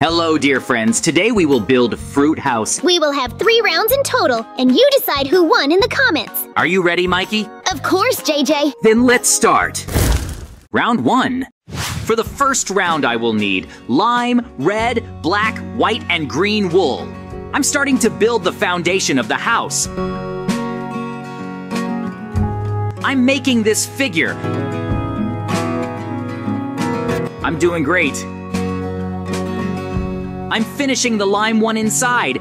Hello, dear friends. Today we will build a fruit house. We will have 3 rounds in total, and you decide who won in the comments. Are you ready, Mikey? Of course, JJ. Then let's start. Round 1. For the first round, I will need lime, red, black, white, and green wool. I'm starting to build the foundation of the house. I'm making this figure. I'm doing great. I'm finishing the lime one inside.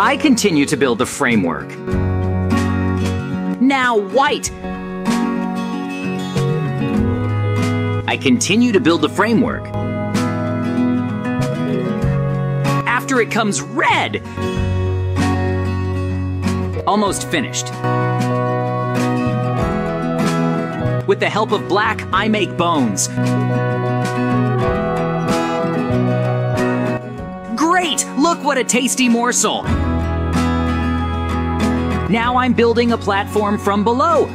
I continue to build the framework. Now white. I continue to build the framework. After it comes red. Almost finished. With the help of black, I make bones. Great! Look what a tasty morsel! Now I'm building a platform from below.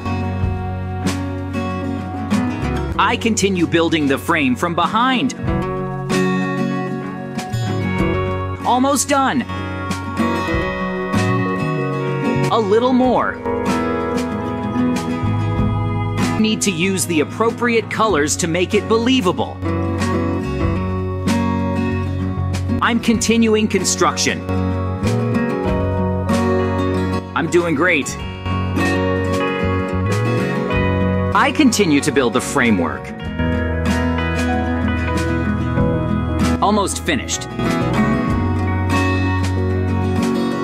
I continue building the frame from behind. Almost done. A little more. Need to use the appropriate colors to make it believable. I'm continuing construction. I'm doing great. I continue to build the framework. Almost finished.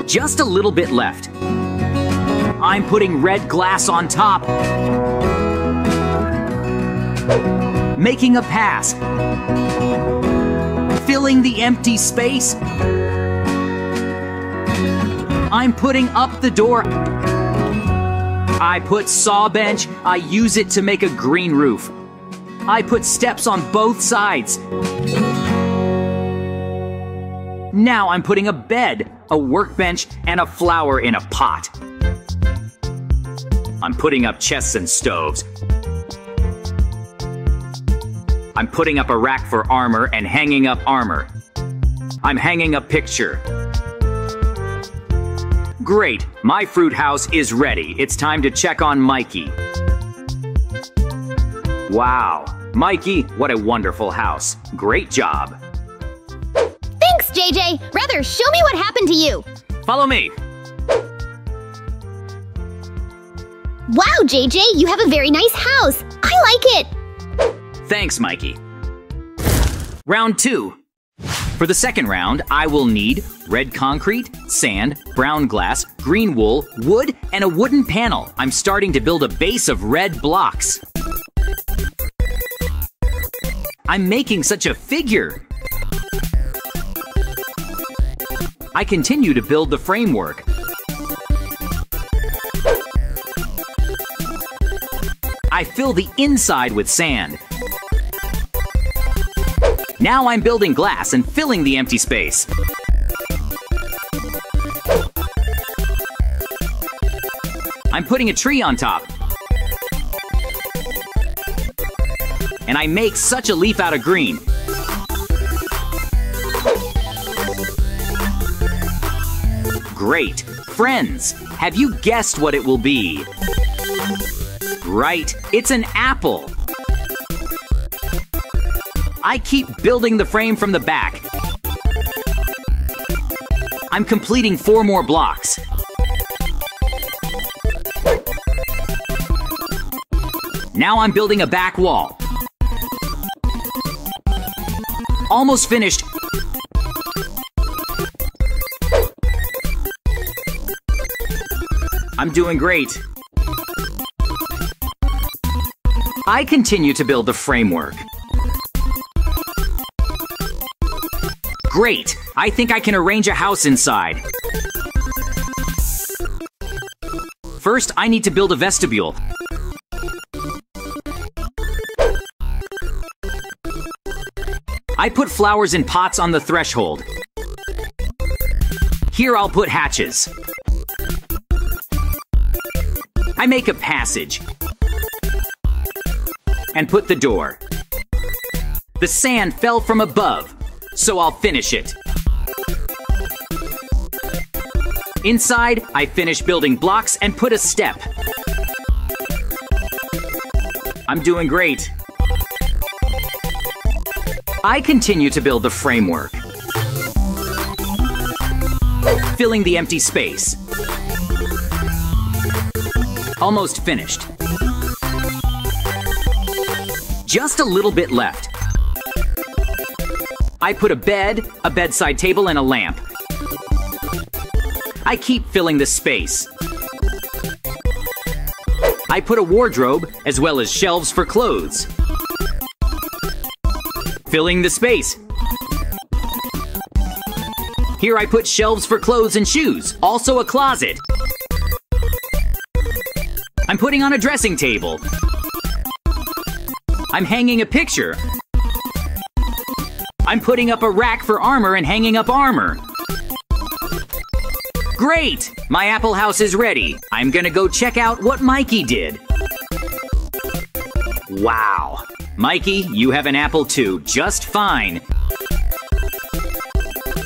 Just a little bit left. I'm putting red glass on top. Making a pass. Filling the empty space. I'm putting up the door. I put saw bench. I use it to make a green roof. I put steps on both sides. Now I'm putting a bed, a workbench, and a flower in a pot. I'm putting up chests and stoves. I'm putting up a rack for armor and hanging up armor. I'm hanging a picture. Great, my fruit house is ready. It's time to check on Mikey. Wow, Mikey, what a wonderful house. Great job. Thanks, JJ. Brother, show me what happened to you. Follow me. Wow, JJ, you have a very nice house. I like it. Thanks, Mikey. Round 2. For the second round, I will need red concrete, sand, brown glass, green wool, wood, and a wooden panel. I'm starting to build a base of red blocks. I'm making such a figure. I continue to build the framework. I fill the inside with sand. Now I'm building glass and filling the empty space. I'm putting a tree on top. And I make such a leaf out of green. Great. Friends, have you guessed what it will be? Right, it's an apple. I keep building the frame from the back. I'm completing 4 more blocks. Now I'm building a back wall. Almost finished. I'm doing great. I continue to build the framework. Great! I think I can arrange a house inside. First, I need to build a vestibule. I put flowers in pots on the threshold. Here I'll put hatches. I make a passage. And put the door. The sand fell from above, so I'll finish it. Inside, I finish building blocks and put a step. I'm doing great. I continue to build the framework, filling the empty space. Almost finished. Just a little bit left. I put a bed, a bedside table, and a lamp. I keep filling the space. I put a wardrobe as well as shelves for clothes. Filling the space. Here I put shelves for clothes and shoes, also a closet. I'm putting on a dressing table. I'm hanging a picture. I'm putting up a rack for armor and hanging up armor. Great! My Apple house is ready. I'm gonna go check out what Mikey did. Wow. Mikey, you have an apple too, just fine.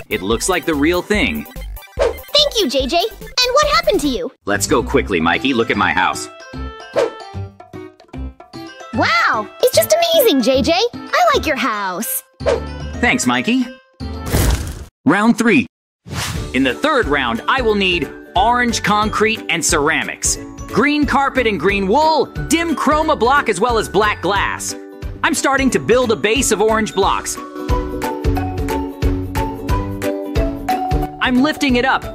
It looks like the real thing. Thank you, JJ. And what happened to you? Let's go quickly, Mikey. Look at my house. Wow, it's just amazing, JJ. I like your house. Thanks, Mikey. Round 3. In the third round, I will need orange concrete and ceramics, green carpet and green wool, dim chroma block as well as black glass. I'm starting to build a base of orange blocks. I'm lifting it up.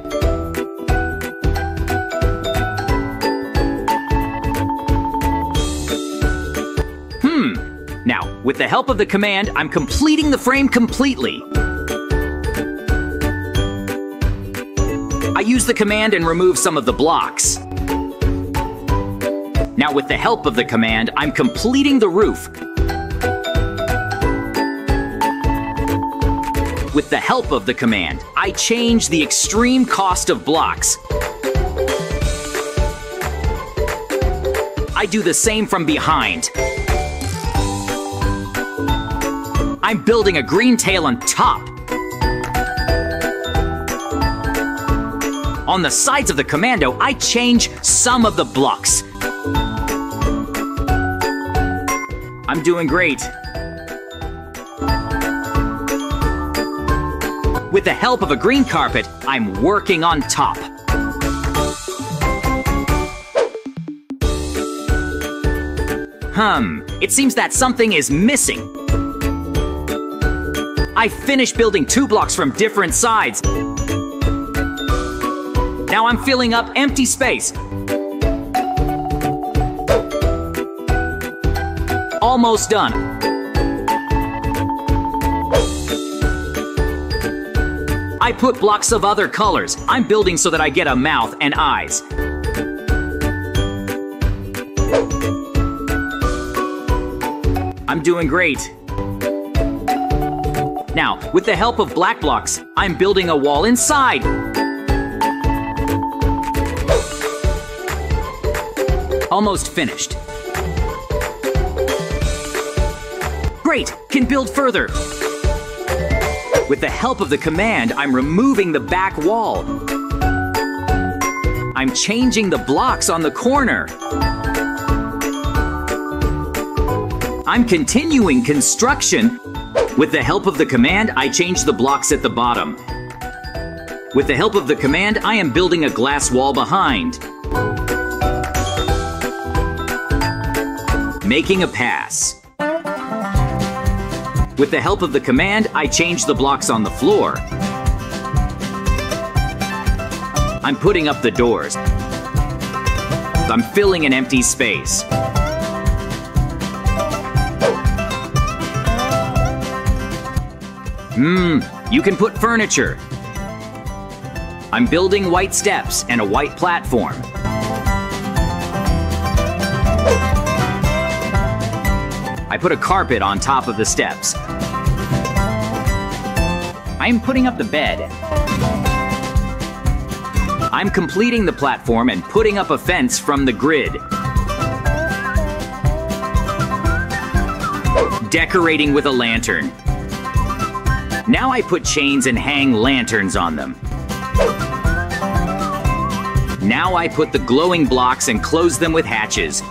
Now, with the help of the command, I'm completing the frame completely. I use the command and remove some of the blocks. Now, with the help of the command, I'm completing the roof. With the help of the command, I change the extreme cost of blocks. I do the same from behind. I'm building a green tail on top. On the sides of the commando, I change some of the blocks. I'm doing great. With the help of a green carpet, I'm working on top. It seems that something is missing. I finished building 2 blocks from different sides. Now I'm filling up empty space. Almost done. I put blocks of other colors. I'm building so that I get a mouth and eyes. I'm doing great. Now, with the help of black blocks, I'm building a wall inside. Almost finished. Great, can build further. With the help of the command, I'm removing the back wall. I'm changing the blocks on the corner. I'm continuing construction. With the help of the command, I change the blocks at the bottom. With the help of the command, I am building a glass wall behind. Making a pass. With the help of the command, I change the blocks on the floor. I'm putting up the doors. I'm filling an empty space. You can put furniture. I'm building white steps and a white platform. I put a carpet on top of the steps. I'm putting up the bed. I'm completing the platform and putting up a fence from the grid. Decorating with a lantern. Now I put chains and hang lanterns on them. Now I put the glowing blocks and close them with hatches.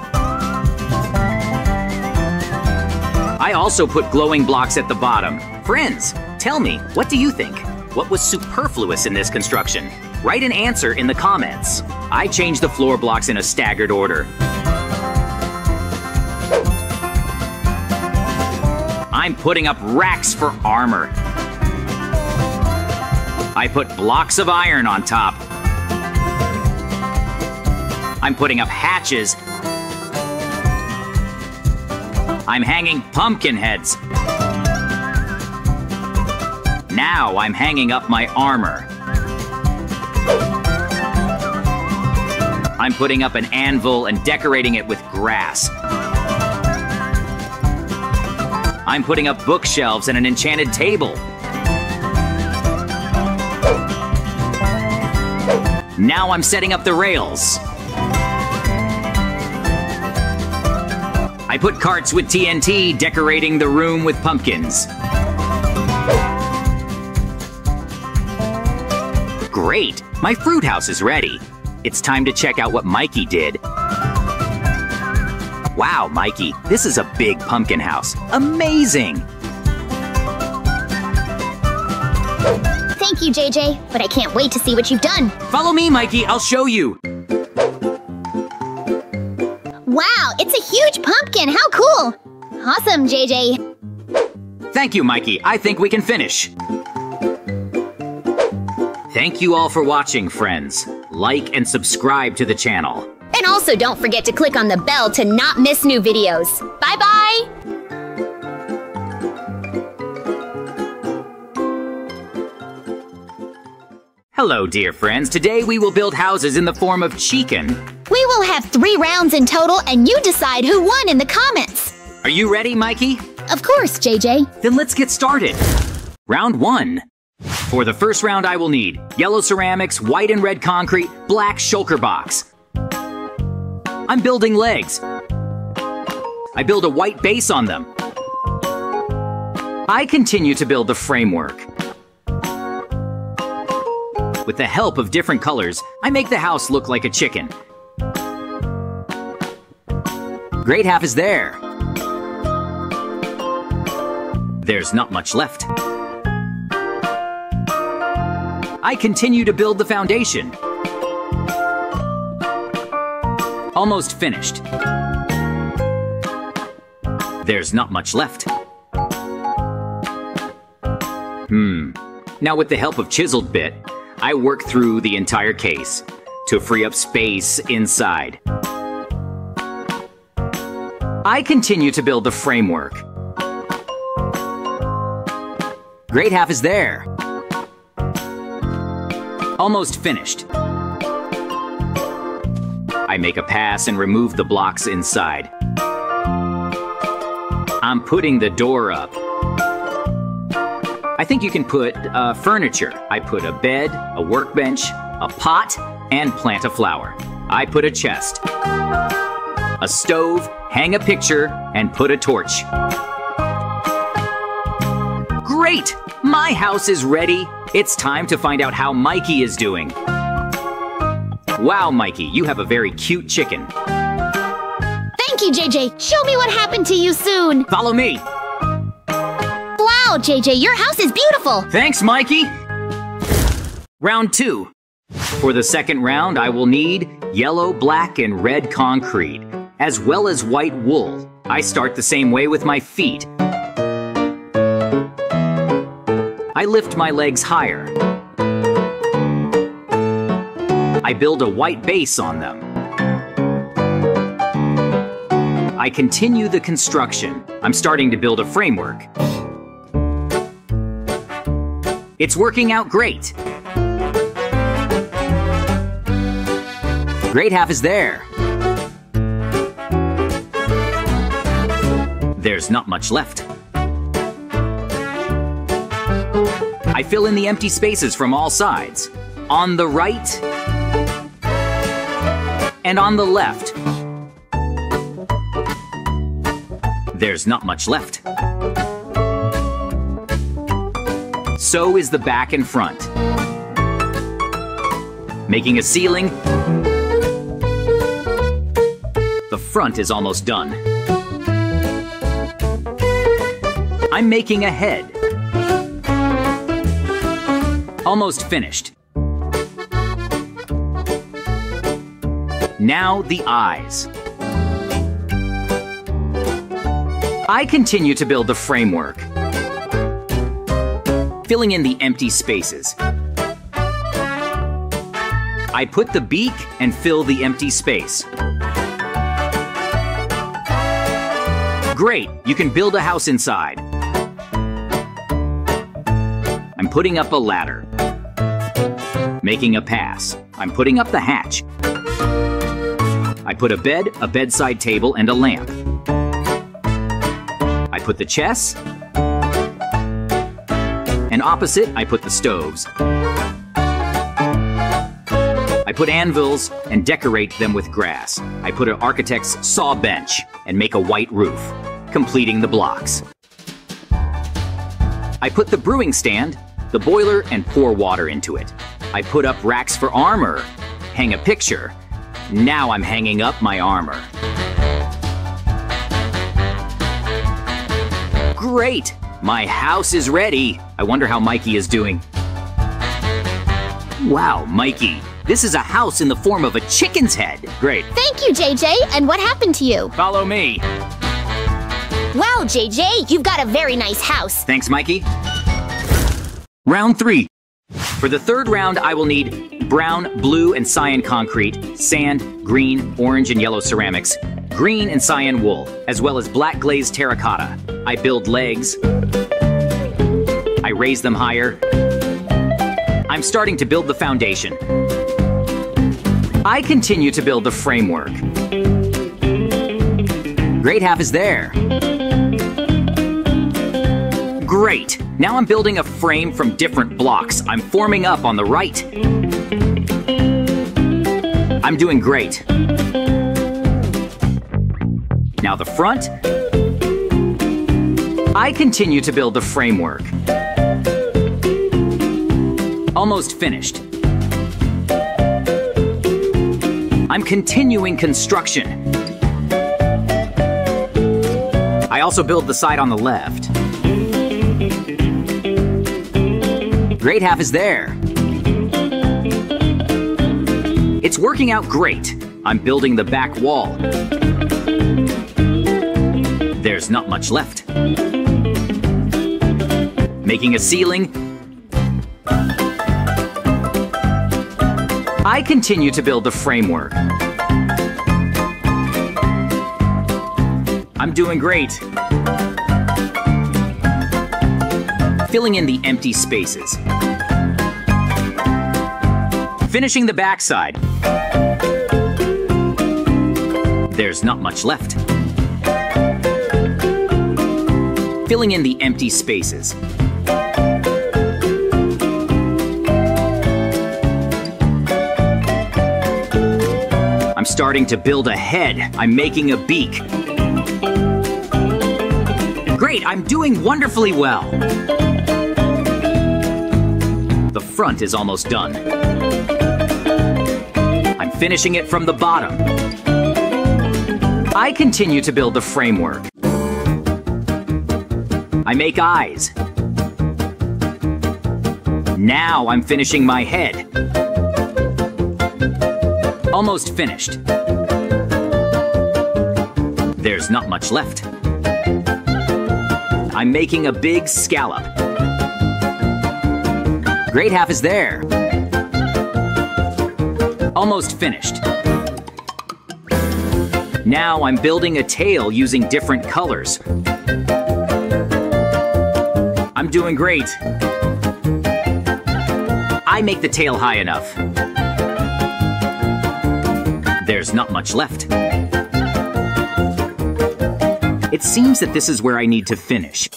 I also put glowing blocks at the bottom. Friends, tell me, what do you think? What was superfluous in this construction? Write an answer in the comments. I changed the floor blocks in a staggered order. I'm putting up racks for armor. I put blocks of iron on top. I'm putting up hatches. I'm hanging pumpkin heads. Now I'm hanging up my armor. I'm putting up an anvil and decorating it with grass. I'm putting up bookshelves and an enchanted table. Now I'm setting up the rails. I put carts with TNT, decorating the room with pumpkins. Great! My fruit house is ready. It's time to check out what Mikey did. Wow, Mikey, this is a big pumpkin house. Amazing! Thank you, JJ, but I can't wait to see what you've done. Follow me, Mikey, I'll show you. Wow, it's a huge pumpkin! How cool! Awesome, JJ! Thank you, Mikey. I think we can finish. Thank you all for watching, friends. Like and subscribe to the channel. And also don't forget to click on the bell to not miss new videos. Bye-bye! Hello, dear friends. Today we will build houses in the form of chicken. We will have 3 rounds in total, and you decide who won in the comments. Are you ready, Mikey? Of course, JJ. Then let's get started. Round 1. For the first round, I will need yellow ceramics, white and red concrete, black shulker box. I'm building legs. I build a white base on them. I continue to build the framework. With the help of different colors, I make the house look like a chicken. Grade half is there. There's not much left. I continue to build the foundation. Almost finished. There's not much left. Now with the help of chiseled bit, I work through the entire case to free up space inside. I continue to build the framework. Grade half is there. Almost finished. I make a pass and remove the blocks inside. I'm putting the door up. I think you can put furniture. I put a bed, a workbench, a pot, and plant a flower. I put a chest, a stove, hang a picture, and put a torch. Great! My house is ready. It's time to find out how Mikey is doing. Wow, Mikey, you have a very cute chicken. Thank you, JJ. Show me what happened to you soon. Follow me. Wow, JJ, your house is beautiful! Thanks, Mikey! Round 2. For the second round, I will need yellow, black, and red concrete, as well as white wool. I start the same way with my feet. I lift my legs higher. I build a white base on them. I continue the construction. I'm starting to build a framework. It's working out great. Grade half is there. There's not much left. I fill in the empty spaces from all sides. On the right and on the left. there's not much left. So is the back and front, making a ceiling. The front is almost done. I'm making a head. Almost finished. Now the eyes. I continue to build the framework, filling in the empty spaces. I put the beak and fill the empty space. Great, you can build a house inside. I'm putting up a ladder, making a pass. I'm putting up the hatch. I put a bed, a bedside table, and a lamp. I put the chest, and opposite I put the stoves. I put anvils and decorate them with grass. I put an architect's saw bench and make a white roof, completing the blocks. I put the brewing stand, the boiler, and pour water into it. I put up racks for armor, hang a picture. Now I'm hanging up my armor. Great! My house is ready! I wonder how Mikey is doing. Wow, Mikey, this is a house in the form of a chicken's head. Great. Thank you, JJ. And what happened to you? Follow me. Wow, JJ, you've got a very nice house. Thanks, Mikey. Round 3. For the third round, I will need brown, blue, and cyan concrete, sand, green, orange, and yellow ceramics, green and cyan wool, as well as black glazed terracotta. I build legs. I raise them higher. I'm starting to build the foundation. I continue to build the framework. Grade half is there. Great! Now I'm building a frame from different blocks. I'm forming up on the right. I'm doing great. Now the front. I continue to build the framework. Almost finished. I'm continuing construction. I also build the side on the left. Grade half is there. It's working out great. I'm building the back wall. There's not much left. Making a ceiling. I continue to build the framework. I'm doing great. Filling in the empty spaces. Finishing the backside. There's not much left. Filling in the empty spaces. I'm starting to build a head. I'm making a beak. Great, I'm doing wonderfully well. The front is almost done. Finishing it from the bottom. I continue to build the framework. I make eyes. Now I'm finishing my head. Almost finished. There's not much left. I'm making a big scallop. Grade half is there. Almost finished. Now I'm building a tail using different colors. I'm doing great. I make the tail high enough. There's not much left. It seems that this is where I need to finish.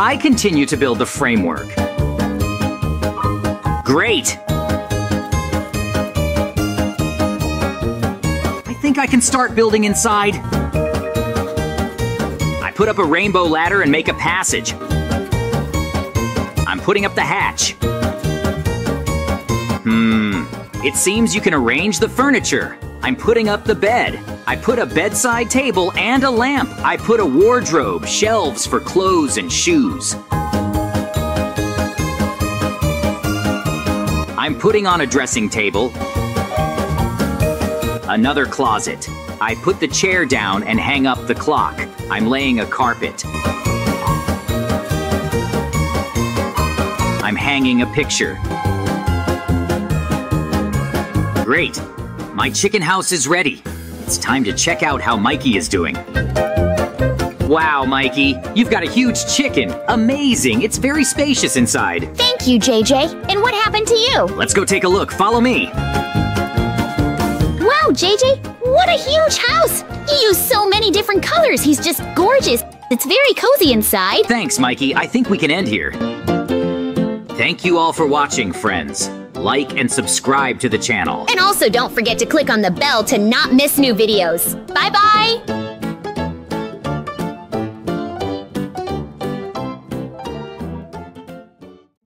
I continue to build the framework. Great! I think I can start building inside. put up a rainbow ladder and make a passage. I'm putting up the hatch. It seems you can arrange the furniture. I'm putting up the bed. I put a bedside table and a lamp. I put a wardrobe, shelves for clothes and shoes. I'm putting on a dressing table. Another closet. I put the chair down and hang up the clock. I'm laying a carpet. I'm hanging a picture. Great. My chicken house is ready. It's time to check out how Mikey is doing. Wow, Mikey, you've got a huge chicken. Amazing. It's very spacious inside. Thank you, JJ. And what happened to you? Let's go take a look. Follow me. Wow, JJ, what a huge house. He used so many different colors. He's just gorgeous. It's very cozy inside. Thanks, Mikey. I think we can end here. Thank you all for watching, friends. Like and subscribe to the channel. And also don't forget to click on the bell to not miss new videos. Bye-bye!